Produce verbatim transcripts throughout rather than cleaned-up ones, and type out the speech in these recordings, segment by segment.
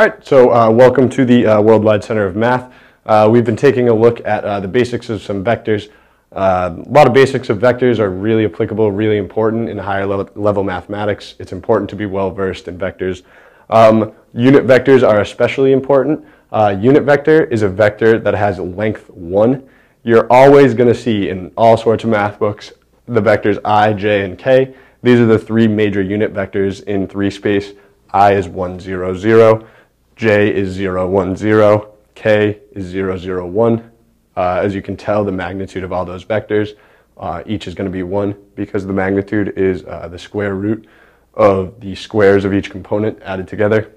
All right, so uh, welcome to the uh, Worldwide Center of Math. Uh, we've been taking a look at uh, the basics of some vectors. Uh, a lot of basics of vectors are really applicable, really important in higher level, level mathematics. It's important to be well versed in vectors. Um, unit vectors are especially important. Uh, unit vector is a vector that has length one. You're always going to see in all sorts of math books the vectors I, j, and k. These are the three major unit vectors in three space. I is one, zero, zero, j is zero, one, zero, k is zero, zero, one. Uh, as you can tell, the magnitude of all those vectors, uh, each is going to be one because the magnitude is uh, the square root of the squares of each component added together.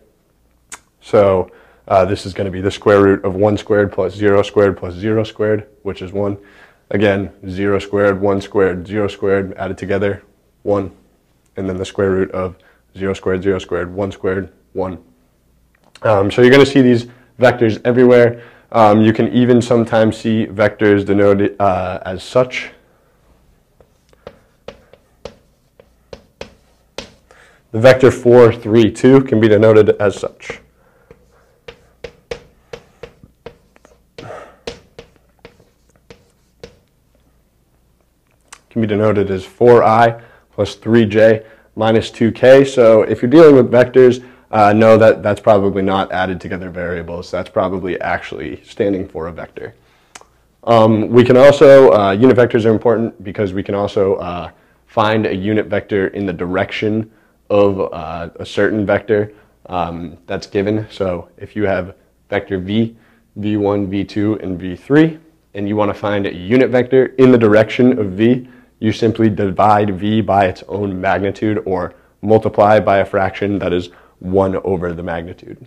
So uh, this is going to be the square root of one squared plus zero squared plus zero squared, which is one. Again, zero squared, one squared, zero squared added together, one. And then the square root of zero squared, zero squared, one squared, one. Um, so you're going to see these vectors everywhere. Um, you can even sometimes see vectors denoted uh, as such. The vector four, three, two can be denoted as such. Can be denoted as four i plus three j minus two k. So if you're dealing with vectors, Uh, no, that, that's probably not added together variables. That's probably actually standing for a vector. Um, we can also, uh, unit vectors are important because we can also uh, find a unit vector in the direction of uh, a certain vector um, that's given. So if you have vector v, v one, v two, and v three, and you want to find a unit vector in the direction of v, you simply divide v by its own magnitude or multiply by a fraction that is one over the magnitude.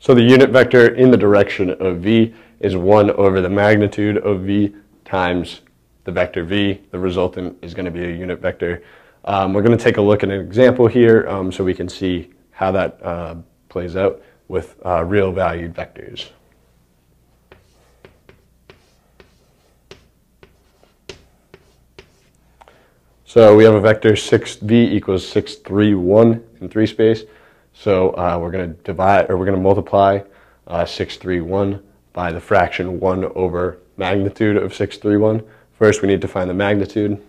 So the unit vector in the direction of v is one over the magnitude of v times the vector v. The resultant is going to be a unit vector. Um, we're going to take a look at an example here um, so we can see how that uh, plays out with uh, real valued vectors. So we have a vector six v equals six, three, one in three space. So uh, we're going to divide, or we're going to multiply uh, six, three, one by the fraction one over magnitude of six, three, one. First, we need to find the magnitude.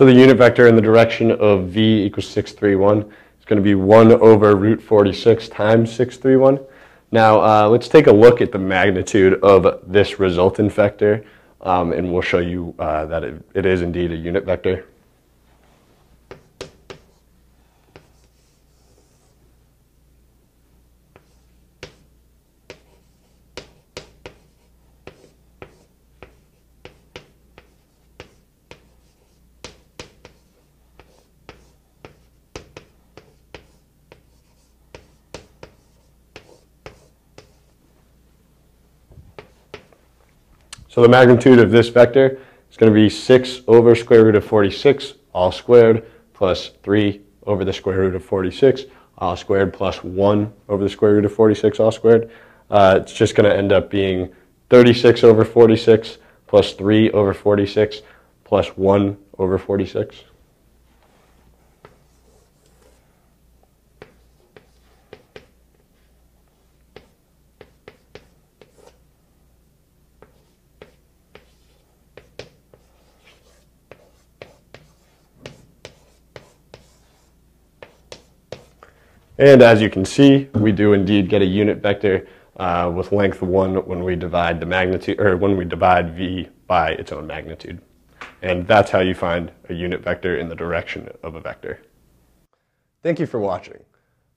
So the unit vector in the direction of v equals six, three, one is going to be one over root forty-six times six, three, one. Now uh, let's take a look at the magnitude of this resultant vector um, and we'll show you uh, that it, it is indeed a unit vector. So the magnitude of this vector is going to be six over square root of forty-six, all squared, plus three over the square root of forty-six, all squared, plus one over the square root of forty-six, all squared. Uh, it's just going to end up being thirty-six over forty-six, plus three over forty-six, plus one over forty-six. And as you can see, we do indeed get a unit vector uh, with length one when we divide the magnitude, or when we divide v by its own magnitude. And that's how you find a unit vector in the direction of a vector. Thank you for watching.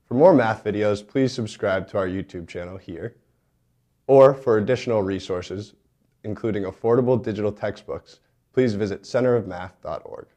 For more math videos, please subscribe to our YouTube channel here. Or for additional resources, including affordable digital textbooks, please visit center of math dot org.